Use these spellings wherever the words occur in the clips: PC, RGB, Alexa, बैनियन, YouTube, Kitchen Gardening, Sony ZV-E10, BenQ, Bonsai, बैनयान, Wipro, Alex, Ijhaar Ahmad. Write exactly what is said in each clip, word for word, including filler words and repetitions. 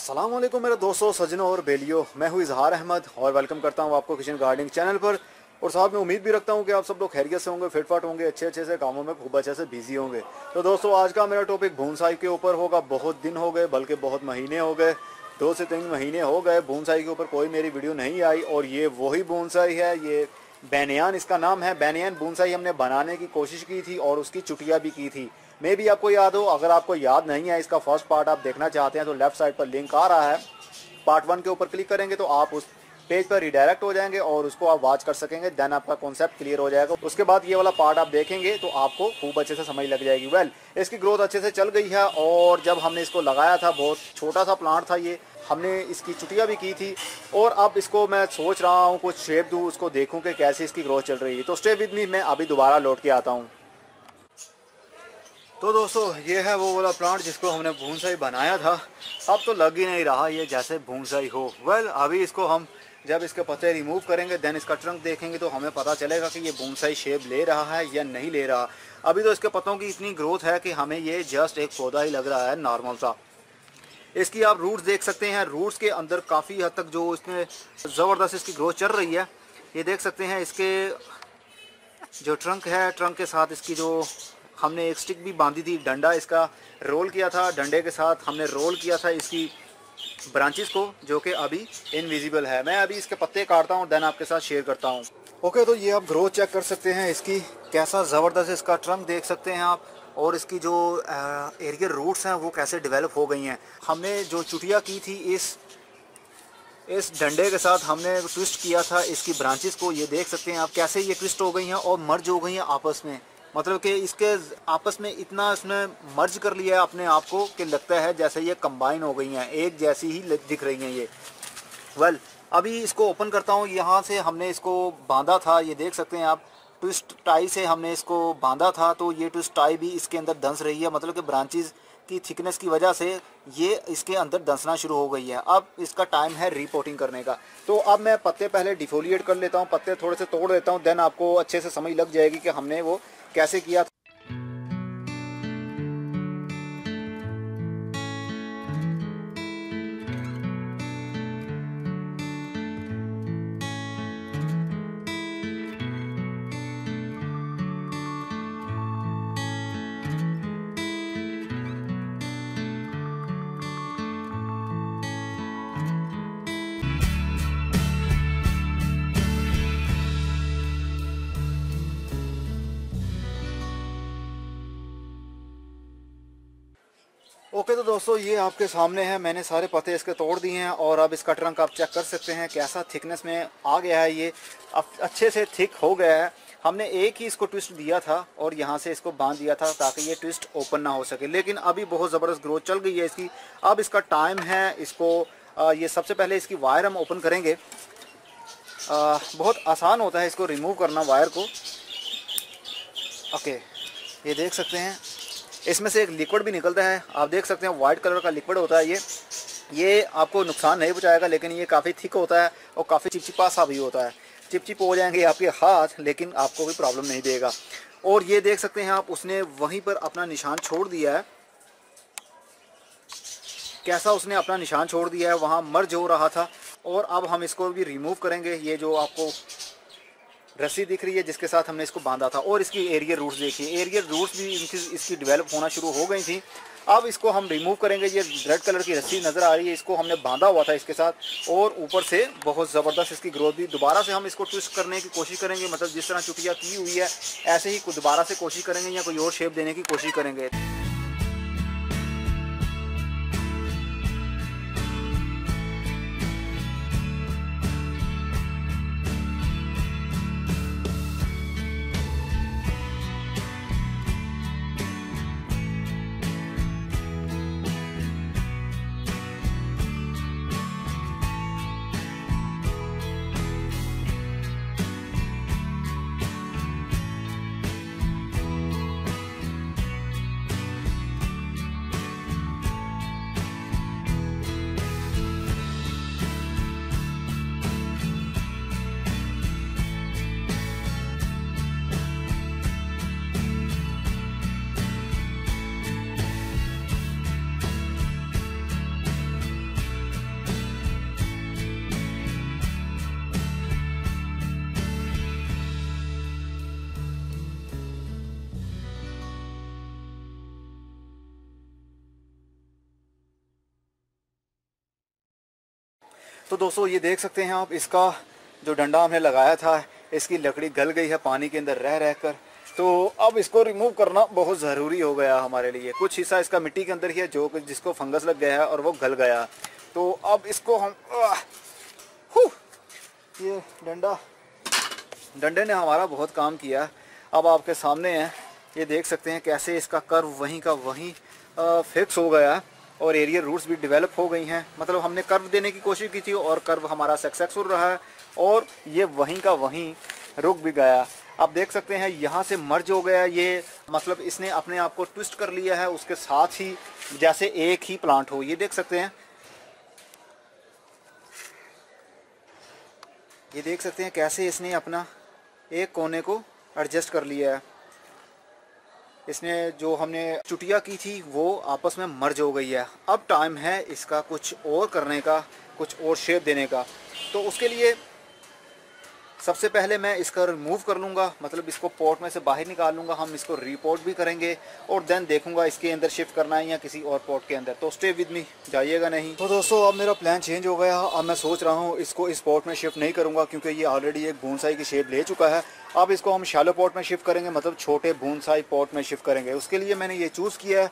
अस्सलाम वालेकुम मेरे दोस्तों, सजनों और बेलियों। मैं हूं इजहार अहमद और वेलकम करता हूं आपको किचन गार्डनिंग चैनल पर। और साथ में उम्मीद भी रखता हूं कि आप सब लोग खैरियत से होंगे, फिटफाट होंगे, अच्छे अच्छे से कामों में खूब अच्छे से बिजी होंगे। तो दोस्तों, आज का मेरा टॉपिक बोनसाई के ऊपर होगा। बहुत दिन हो गए, बल्कि बहुत महीने हो गए, दो से तीन महीने हो गए बोनसाई के ऊपर कोई मेरी वीडियो नहीं आई। और ये वही बोनसाई है, ये बैनयान इसका नाम है। बैनयान बोनसाई हमने बनाने की कोशिश की थी और उसकी चुटिया भी की थी, मे भी आपको याद हो। अगर आपको याद नहीं है, इसका फर्स्ट पार्ट आप देखना चाहते हैं तो लेफ्ट साइड पर लिंक आ रहा है, पार्ट वन के ऊपर क्लिक करेंगे तो आप उस पेज पर रिडायरेक्ट हो जाएंगे और उसको आप वॉच कर सकेंगे। देन आपका कॉन्सेप्ट क्लियर हो जाएगा। उसके बाद ये वाला पार्ट आप देखेंगे तो आपको खूब अच्छे से समझ लग जाएगी। वेल, इसकी ग्रोथ अच्छे से चल गई है और जब हमने इसको लगाया था बहुत छोटा सा प्लांट था ये, हमने इसकी चुटिया भी की थी। और अब इसको मैं सोच रहा हूँ कुछ शेप दूँ, उसको देखूँ कि कैसे इसकी ग्रोथ चल रही है। तो स्टे विद मी, मैं अभी दोबारा लौट के आता हूँ। तो दोस्तों, ये है वो वाला प्लांट जिसको हमने बोनसाई बनाया था। अब तो लग ही नहीं रहा ये जैसे बोनसाई हो। वेल, अभी इसको हम जब इसके पत्ते रिमूव करेंगे, देन इसका ट्रंक देखेंगे तो हमें पता चलेगा कि ये बोनसाई शेप ले रहा है या नहीं ले रहा। अभी तो इसके पत्तों की इतनी ग्रोथ है कि हमें ये जस्ट एक पौधा ही लग रहा है, नॉर्मल सा। इसकी आप रूट्स देख सकते हैं। रूट्स के अंदर काफ़ी हद तक जो इसमें ज़बरदस्त इसकी ग्रोथ चल रही है, ये देख सकते हैं। इसके जो ट्रंक है, ट्रंक के साथ इसकी जो हमने एक स्टिक भी बांधी थी, डंडा इसका रोल किया था, डंडे के साथ हमने रोल किया था इसकी ब्रांचेस को, जो कि अभी इनविजिबल है। मैं अभी इसके पत्ते काटता हूँ, देन आपके साथ शेयर करता हूँ। ओके, तो ये आप ग्रोथ चेक कर सकते हैं इसकी, कैसा ज़बरदस्त इसका ट्रंक देख सकते हैं आप, और इसकी जो एरियल रूट्स हैं वो कैसे डेवलप हो गई हैं। हमने जो चुटिया की थी, इस इस डंडे के साथ हमने ट्विस्ट किया था इसकी ब्रांचेस को। ये देख सकते हैं आप कैसे ये ट्विस्ट हो गई हैं और मर्ज हो गई हैं आपस में। मतलब कि इसके आपस में इतना इसने मर्ज कर लिया है अपने आप को कि लगता है जैसे ये कंबाइन हो गई हैं, एक जैसी ही दिख रही हैं ये। वेल, अभी इसको ओपन करता हूँ। यहाँ से हमने इसको बांधा था, ये देख सकते हैं आप, ट्विस्ट टाई से हमने इसको बांधा था। तो ये ट्विस्ट टाई भी इसके अंदर धंस रही है, मतलब कि ब्रांचेस की थिकनेस की वजह से ये इसके अंदर धंसना शुरू हो गई है। अब इसका टाइम है रिपोर्टिंग करने का। तो अब मैं पत्ते पहले डिफोलिएट कर लेता हूँ, पत्ते थोड़े से तोड़ देता हूँ, देन आपको अच्छे से समझ लग जाएगी कि हमने वो कैसे किया था। ओके, तो दोस्तों, ये आपके सामने है, मैंने सारे पत्ते इसके तोड़ दिए हैं और अब इसका ट्रंक आप चेक कर सकते हैं कैसा थिकनेस में आ गया है। ये अब अच्छे से थिक हो गया है। हमने एक ही इसको ट्विस्ट दिया था और यहाँ से इसको बांध दिया था ताकि ये ट्विस्ट ओपन ना हो सके, लेकिन अभी बहुत ज़बरदस्त ग्रोथ चल गई है इसकी। अब इसका टाइम है इसको, ये सबसे पहले इसकी वायर हम ओपन करेंगे। बहुत आसान होता है इसको रिमूव करना, वायर को। ओके, ये देख सकते हैं इसमें से एक लिक्विड भी निकलता है, आप देख सकते हैं वाइट कलर का लिक्विड होता है ये। ये आपको नुकसान नहीं पहुंचाएगा, लेकिन ये काफ़ी थिक होता है और काफ़ी चिपचिपा सा भी होता है। चिपचिप हो जाएंगे आपके हाथ, लेकिन आपको कोई प्रॉब्लम नहीं देगा। और ये देख सकते हैं आप, उसने वहीं पर अपना निशान छोड़ दिया है, कैसा उसने अपना निशान छोड़ दिया है, वहाँ मर्ज हो रहा था। और अब हम इसको भी रिमूव करेंगे। ये जो आपको रस्सी दिख रही है जिसके साथ हमने इसको बांधा था, और इसकी एरियल रूट्स देखिए, एरियल रूट्स भी इनकी इसकी डेवलप होना शुरू हो गई थी। अब इसको हम रिमूव करेंगे। ये रेड कलर की रस्सी नज़र आ रही है, इसको हमने बांधा हुआ था इसके साथ, और ऊपर से बहुत ज़बरदस्त इसकी ग्रोथ भी। दोबारा से हम इसको ट्विस्ट करने की कोशिश करेंगे, मतलब जिस तरह चुटिया की हुई है ऐसे ही दोबारा से कोशिश करेंगे या कोई और शेप देने की कोशिश करेंगे। तो दोस्तों ये देख सकते हैं आप, इसका जो डंडा हमने लगाया था इसकी लकड़ी गल गई है पानी के अंदर रह रह कर, तो अब इसको रिमूव करना बहुत ज़रूरी हो गया हमारे लिए। कुछ हिस्सा इसका मिट्टी के अंदर ही है जो जिसको फंगस लग गया है और वो गल गया, तो अब इसको हम आ, ये डंडा डंडे ने हमारा बहुत काम किया। अब आपके सामने है, ये देख सकते हैं कैसे इसका कर्व वहीं का वहीं आ, फिक्स हो गया और एरियल रूट्स भी डेवलप हो गई हैं। मतलब हमने कर्व देने की कोशिश की थी और कर्व हमारा सक्सेसफुल रहा है और ये वहीं का वहीं रुक भी गया। आप देख सकते हैं यहाँ से मर्ज हो गया ये, मतलब इसने अपने आप को ट्विस्ट कर लिया है उसके साथ ही, जैसे एक ही प्लांट हो। ये देख सकते हैं ये देख सकते हैं कैसे इसने अपना एक कोने को एडजस्ट कर लिया है। इसने जो हमने चुटिया की थी वो आपस में मर्ज हो गई है। अब टाइम है इसका कुछ और करने का, कुछ और शेप देने का। तो उसके लिए सबसे पहले मैं इसका रिमूव कर लूँगा, मतलब इसको पॉट में से बाहर निकाल लूँगा। हम इसको रिपोर्ट भी करेंगे और देन देखूँगा इसके अंदर शिफ्ट करना है या किसी और पॉट के अंदर। तो स्टे विद मी, जाइएगा नहीं। तो दोस्तों अब मेरा प्लान चेंज हो गया। अब मैं सोच रहा हूँ इसको इस पॉट में शिफ्ट नहीं करूँगा क्योंकि ये ऑलरेडी एक बोनसाई की शेप ले चुका है। अब इसको हम शैलो पॉट में शिफ्ट करेंगे, मतलब छोटे बोनसाई पॉट में शिफ्ट करेंगे। उसके लिए मैंने ये चूज़ किया है।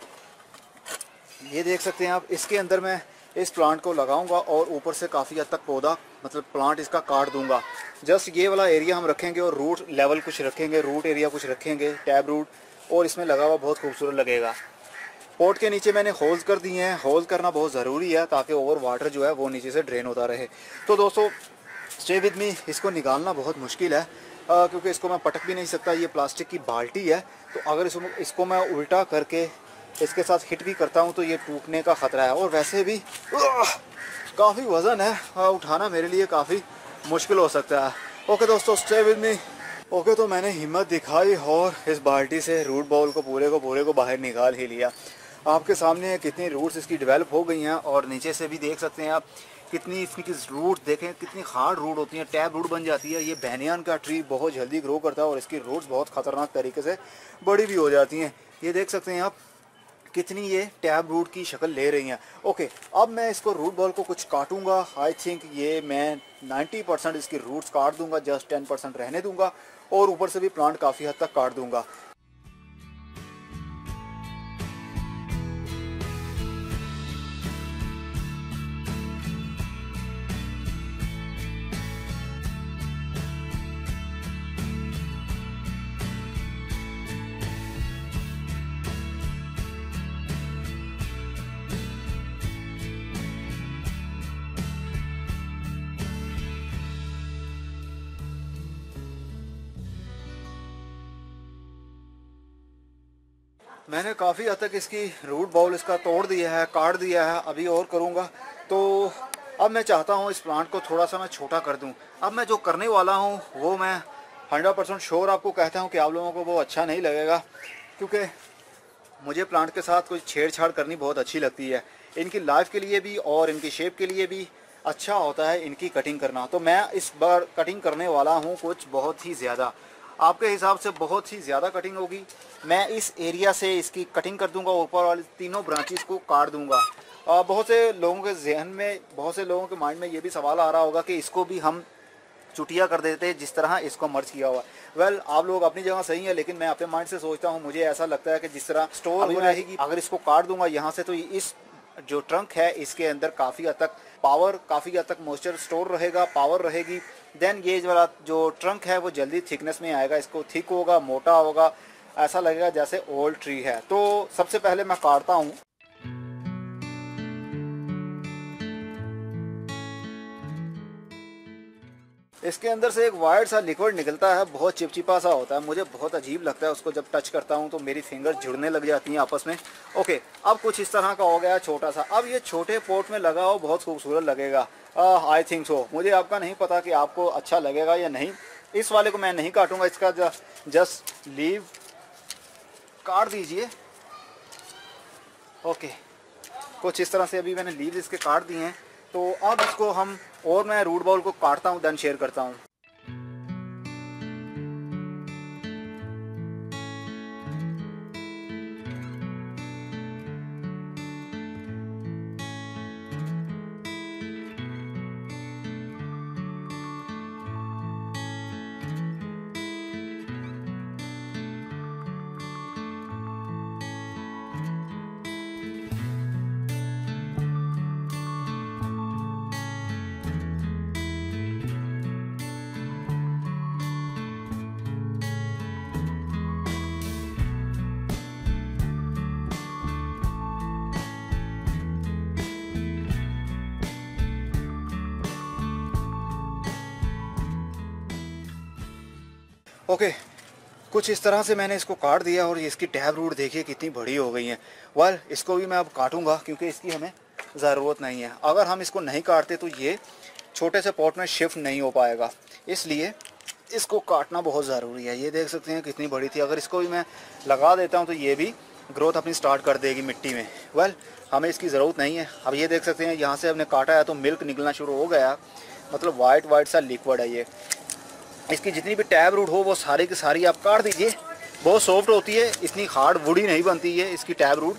ये देख सकते हैं आप, इसके अंदर मैं इस प्लांट को लगाऊंगा और ऊपर से काफ़ी हद तक पौधा, मतलब प्लांट इसका काट दूंगा। जस्ट ये वाला एरिया हम रखेंगे और रूट लेवल कुछ रखेंगे, रूट एरिया कुछ रखेंगे, टैब रूट, और इसमें लगा हुआ बहुत खूबसूरत लगेगा। पॉट के नीचे मैंने होल्स कर दिए हैं। होल करना बहुत ज़रूरी है ताकि ओवर वाटर जो है वो नीचे से ड्रेन होता रहे। तो दोस्तों स्टे विद मी, इसको निकालना बहुत मुश्किल है क्योंकि इसको मैं पटक भी नहीं सकता, ये प्लास्टिक की बाल्टी है। तो अगर इसको इसको मैं उल्टा करके इसके साथ हिट भी करता हूं तो ये टूटने का ख़तरा है। और वैसे भी काफ़ी वज़न है, उठाना मेरे लिए काफ़ी मुश्किल हो सकता है। ओके दोस्तों स्टे विद मी। ओके, तो मैंने हिम्मत दिखाई और इस बाल्टी से रूट बॉल को पूरे को पूरे को बाहर निकाल ही लिया। आपके सामने कितनी रूट्स इसकी डेवलप हो गई हैं और नीचे से भी देख सकते हैं आप कितनी इसकी रूट, देखें कितनी हार्ड रूट होती है, टैब रूट बन जाती है। ये बैनियन का ट्री बहुत जल्दी ग्रो करता है और इसकी रूट्स बहुत ख़तरनाक तरीके से बड़ी भी हो जाती हैं। ये देख सकते हैं आप कितनी ये टैब रूट की शक्ल ले रही हैं। ओके, अब मैं इसको रूट बॉल को कुछ काटूंगा। आई थिंक ये मैं नब्बे परसेंट इसकी रूट्स काट दूंगा, जस्ट दस परसेंट रहने दूंगा और ऊपर से भी प्लांट काफ़ी हद तक काट दूंगा। मैंने काफ़ी हद तक इसकी रूट बॉल इसका तोड़ दिया है, काट दिया है। अभी और करूँगा। तो अब मैं चाहता हूँ इस प्लांट को थोड़ा सा मैं छोटा कर दूँ। अब मैं जो करने वाला हूँ वो मैं हंड्रेड परसेंट श्योर आपको कहता हूँ कि आप लोगों को वो अच्छा नहीं लगेगा क्योंकि मुझे प्लांट के साथ कुछ छेड़छाड़ करनी बहुत अच्छी लगती है। इनकी लाइफ के लिए भी और इनकी शेप के लिए भी अच्छा होता है इनकी कटिंग करना। तो मैं इस बार कटिंग करने वाला हूँ कुछ बहुत ही ज़्यादा, आपके हिसाब से बहुत ही ज़्यादा कटिंग होगी। मैं इस एरिया से इसकी कटिंग कर दूंगा, ऊपर वाले तीनों ब्रांचेस को काट दूंगा। आ, बहुत से लोगों के जहन में, बहुत से लोगों के माइंड में ये भी सवाल आ रहा होगा कि इसको भी हम चुटिया कर देते हैं जिस तरह इसको मर्ज किया हुआ। वेल well, आप लोग अपनी जगह सही है, लेकिन मैं अपने माइंड से सोचता हूँ, मुझे ऐसा लगता है कि जिस तरह स्टोर रहेगी, अगर इसको काट दूंगा यहाँ से तो इस जो ट्रंक है इसके अंदर काफ़ी हद तक पावर, काफ़ी हद तक मॉइस्चर स्टोर रहेगा, पावर रहेगी। देन ये वाला जो ट्रंक है वो जल्दी थिकनेस में आएगा, इसको थिक होगा, मोटा होगा, ऐसा लगेगा जैसे ओल्ड ट्री है। तो सबसे पहले मैं काटता हूँ। इसके अंदर से एक वाइट सा लिक्विड निकलता है, बहुत चिपचिपा सा होता है, मुझे बहुत अजीब लगता है उसको जब टच करता हूँ तो मेरी फिंगर जुड़ने लग जाती हैं आपस में। ओके, अब कुछ इस तरह का हो गया छोटा सा। अब ये छोटे पॉट में लगा हो बहुत खूबसूरत लगेगा, आई थिंक सो। मुझे आपका नहीं पता कि आपको अच्छा लगेगा या नहीं। इस वाले को मैं नहीं काटूँगा, इसका जस्ट लीव काट दीजिए। ओके, कुछ इस तरह से अभी मैंने लीव इसके काट दिए हैं। तो अब इसको हम, और मैं रूट बॉल को काटता हूँ देन शेयर करता हूँ। ओके, कुछ इस तरह से मैंने इसको काट दिया और इसकी टैब रूट देखिए कितनी बड़ी हो गई है। वेल, इसको भी मैं अब काटूंगा क्योंकि इसकी हमें ज़रूरत नहीं है। अगर हम इसको नहीं काटते तो ये छोटे से पॉट में शिफ्ट नहीं हो पाएगा, इसलिए इसको काटना बहुत ज़रूरी है। ये देख सकते हैं कितनी बड़ी थी, अगर इसको भी मैं लगा देता हूँ तो ये भी ग्रोथ अपनी स्टार्ट कर देगी मिट्टी में। वेल, हमें इसकी ज़रूरत नहीं है। अब ये देख सकते हैं यहाँ से हमने काटा है तो मिल्क निकलना शुरू हो गया, मतलब वाइट वाइट सा लिक्विड है ये। इसकी जितनी भी टैब रूट हो वो सारी की सारी आप काट दीजिए, बहुत सॉफ्ट होती है, इतनी हार्ड वुडी नहीं बनती है इसकी टैब रूट,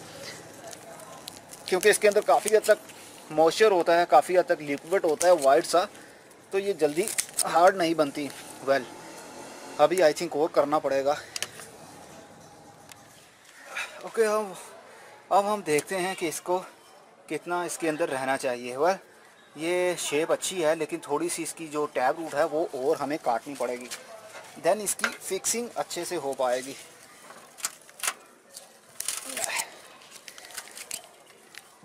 क्योंकि इसके अंदर काफ़ी हद तक मॉइस्चर होता है, काफ़ी हद तक लिक्विड होता है वाइट सा, तो ये जल्दी हार्ड नहीं बनती। वेल, अभी आई थिंक और करना पड़ेगा। ओके, अब अब हम देखते हैं कि इसको कितना इसके अंदर रहना चाहिए। वेल, ये शेप अच्छी है लेकिन थोड़ी सी इसकी जो टैब रूट है वो और हमें काटनी पड़ेगी, देन इसकी फिक्सिंग अच्छे से हो पाएगी।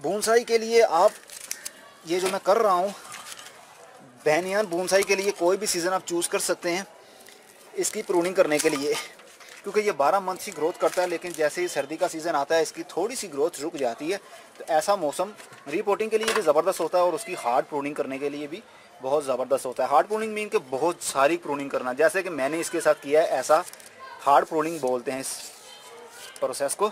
बोनसाई के लिए आप ये जो मैं कर रहा हूँ बैनियन बोनसाई के लिए कोई भी सीज़न आप चूज़ कर सकते हैं इसकी प्रूनिंग करने के लिए, क्योंकि ये बारह मंथ ही ग्रोथ करता है, लेकिन जैसे ही सर्दी का सीज़न आता है इसकी थोड़ी सी ग्रोथ रुक जाती है। तो ऐसा मौसम रिपोर्टिंग के लिए भी ज़बरदस्त होता है और उसकी हार्ड प्रूनिंग करने के लिए भी बहुत ज़बरदस्त होता है। हार्ड प्रूनिंग मीन के बहुत सारी प्रूनिंग करना, जैसे कि मैंने इसके साथ किया है, ऐसा हार्ड प्रूनिंग बोलते हैं इस प्रोसेस को।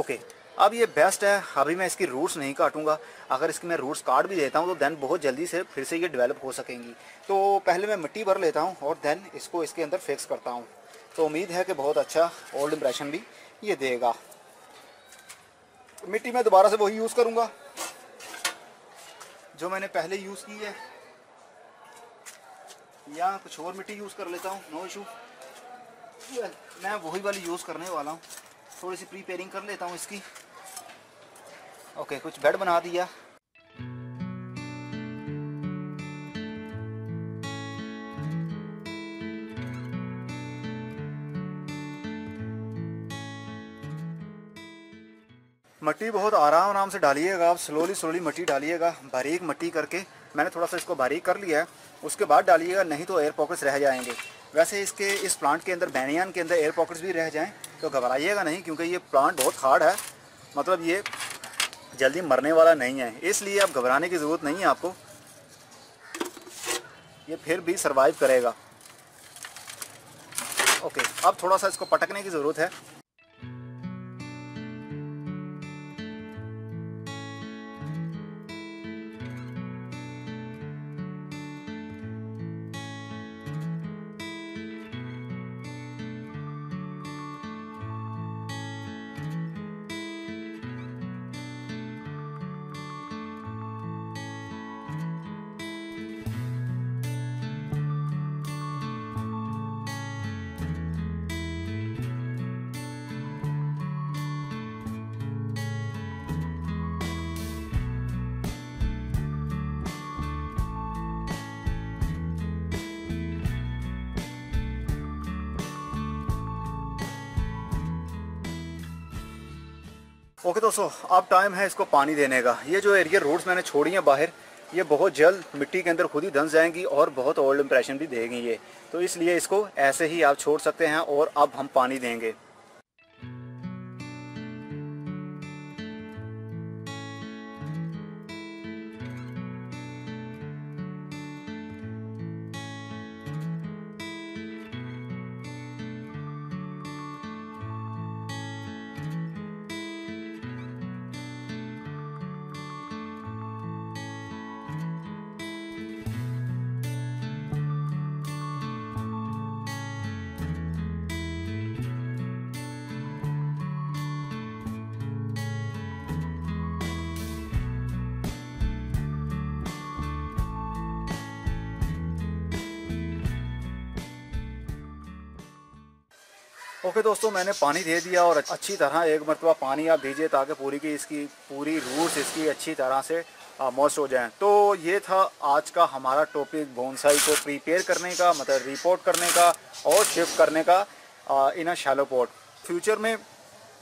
ओके, अब ये बेस्ट है, अभी मैं इसकी रूट्स नहीं काटूंगा। अगर इसकी मैं रूट्स काट भी देता हूँ तो देन बहुत जल्दी से फिर से ये डेवलप हो सकेंगी। तो पहले मैं मिट्टी भर लेता हूँ और देन इसको इसके अंदर फिक्स करता हूँ, तो उम्मीद है कि बहुत अच्छा ओल्ड इम्प्रेशन भी ये देगा। मिट्टी मैं दोबारा से वही यूज़ करूँगा जो मैंने पहले यूज़ की है, या कुछ और मिट्टी यूज़ कर लेता हूँ, नो इशू। मैं वही वाली यूज़ करने वाला हूँ, थोड़ी सी प्रिपेयरिंग कर लेता हूँ इसकी। ओके, कुछ बेड बना दिया। मिट्टी बहुत आराम आराम से डालिएगा आप, स्लोली स्लोली मिट्टी डालिएगा, बारीक मिट्टी करके। मैंने थोड़ा सा इसको बारीक कर लिया है, उसके बाद डालिएगा, नहीं तो एयर पॉकेट्स रह जाएंगे। वैसे इसके इस प्लांट के अंदर, बैनियन के अंदर एयर पॉकेट्स भी रह जाएं तो घबराइएगा नहीं, क्योंकि ये प्लांट बहुत हार्ड है, मतलब ये जल्दी मरने वाला नहीं है, इसलिए आप घबराने की ज़रूरत नहीं है आपको, ये फिर भी सर्वाइव करेगा। ओके, अब थोड़ा सा इसको पटकने की ज़रूरत है। ओके दोस्तों, अब टाइम है इसको पानी देने का। ये जो एरिया रूट्स मैंने छोड़ी हैं बाहर, ये बहुत जल्द मिट्टी के अंदर खुद ही धंस जाएंगी और बहुत ओल्ड इम्प्रेशन भी देगी ये, तो इसलिए इसको ऐसे ही आप छोड़ सकते हैं। और अब हम पानी देंगे। ओके okay दोस्तों, मैंने पानी दे दिया और अच्छी तरह एक मरतबा पानी आप दीजिए ताकि पूरी की इसकी पूरी रूट्स इसकी अच्छी तरह से मॉइस्ट हो जाएं। तो ये था आज का हमारा टॉपिक, बोनसाई को प्रिपेयर करने का, मतलब रिपोर्ट करने का और शिफ्ट करने का in a shallow pot. Future में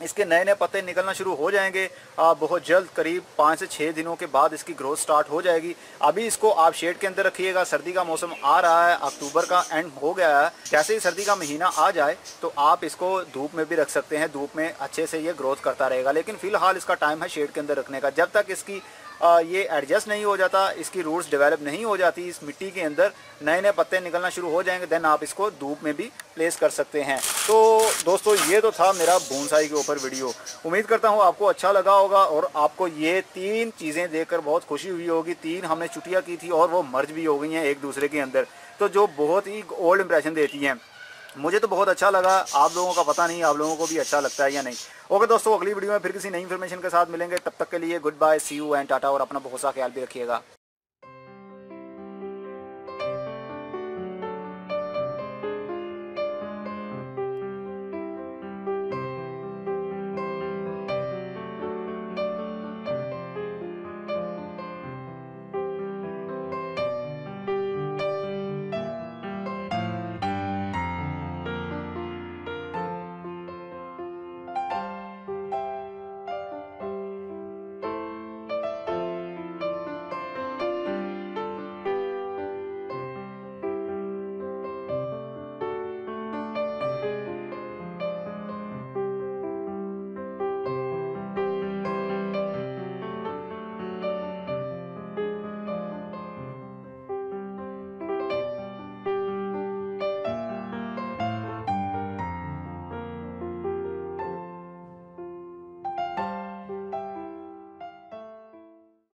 इसके नए नए पत्ते निकलना शुरू हो जाएंगे बहुत जल्द, करीब पाँच से छः दिनों के बाद इसकी ग्रोथ स्टार्ट हो जाएगी। अभी इसको आप शेड के अंदर रखिएगा, सर्दी का मौसम आ रहा है, अक्टूबर का एंड हो गया है। जैसे ही सर्दी का महीना आ जाए तो आप इसको धूप में भी रख सकते हैं, धूप में अच्छे से ये ग्रोथ करता रहेगा। लेकिन फिलहाल इसका टाइम है शेड के अंदर रखने का। जब तक इसकी आ, ये एडजस्ट नहीं हो जाता, इसकी रूट्स डेवलप नहीं हो जाती इस मिट्टी के अंदर, नए नए पत्ते निकलना शुरू हो जाएंगे, देन आप इसको धूप में भी प्लेस कर सकते हैं। तो दोस्तों ये तो था मेरा बोनसाई के ऊपर वीडियो, उम्मीद करता हूँ आपको अच्छा लगा होगा और आपको ये तीन चीज़ें देखकर बहुत खुशी हुई होगी। तीन हमने चुटिया की थी और वो मर्ज भी हो गई हैं एक दूसरे के अंदर, तो जो बहुत ही ओल्ड इंप्रेशन देती हैं। मुझे तो बहुत अच्छा लगा, आप लोगों का पता नहीं आप लोगों को भी अच्छा लगता है या नहीं। ओके दोस्तों, अगली वीडियो में फिर किसी नई इन्फॉर्मेशन के साथ मिलेंगे, तब तक के लिए good bye, see you and tata और अपना बहुत सा ख्याल भी रखिएगा।